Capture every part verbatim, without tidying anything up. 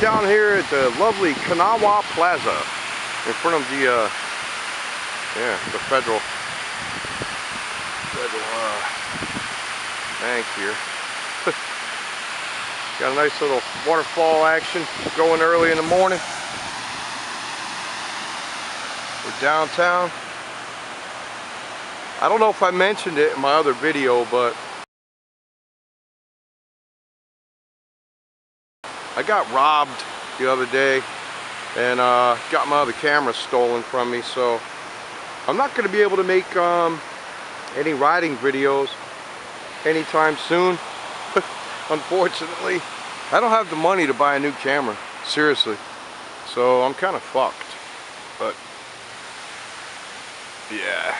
down here at the lovely Kanawha Plaza in front of the uh, yeah the federal federal uh, bank here. Got a nice little waterfall action going early in the morning. We're downtown. I don't know if I mentioned it in my other video, but I got robbed the other day and uh, got my other camera stolen from me, so I'm not going to be able to make um, any riding videos anytime soon. Unfortunately, I don't have the money to buy a new camera, seriously, so I'm kind of fucked. But yeah,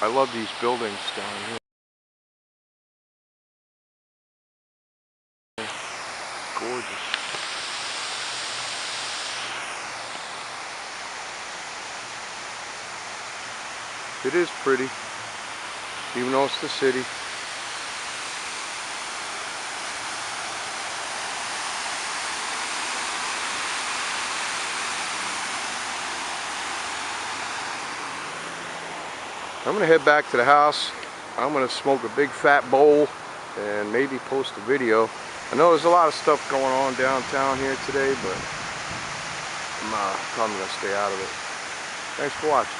I love these buildings down here. Gorgeous. It is pretty, even though it's the city. I'm gonna head back to the house. I'm gonna smoke a big fat bowl and maybe post a video. I know there's a lot of stuff going on downtown here today, but I'm uh, probably gonna stay out of it. Thanks for watching.